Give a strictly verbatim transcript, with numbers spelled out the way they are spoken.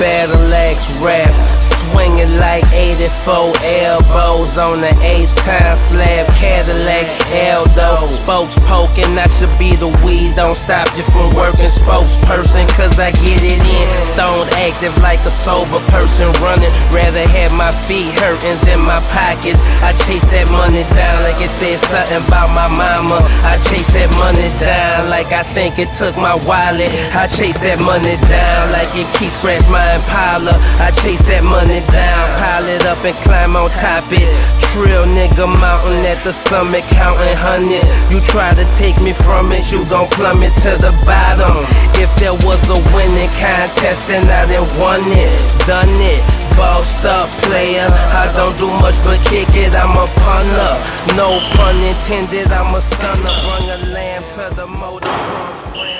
battle axe rap, swinging like eighty-four elbows on the H-Town slab, Cadillac Eldo. Spokes poking, I should be the weed, don't stop you from working spokesperson, cause I get it in. Stoned active like a sober person running, rather have my feet hurting than my pockets. I chase that money down like it said something about my mama. I chase that money down like I think it took my wallet. I chase that money down like it key scratched my Impala. I chase that money down, pile it up and climb on top it. Trill nigga mountain at the summit, counting hundreds. You try to take me from it, you gon' plummet to the bottom. If there was a winning contest, then I done won it, done it. Bossed up player, I don't do much but kick it. I'm a punter, no pun intended. I'm a stunner, run a lamb to the motor.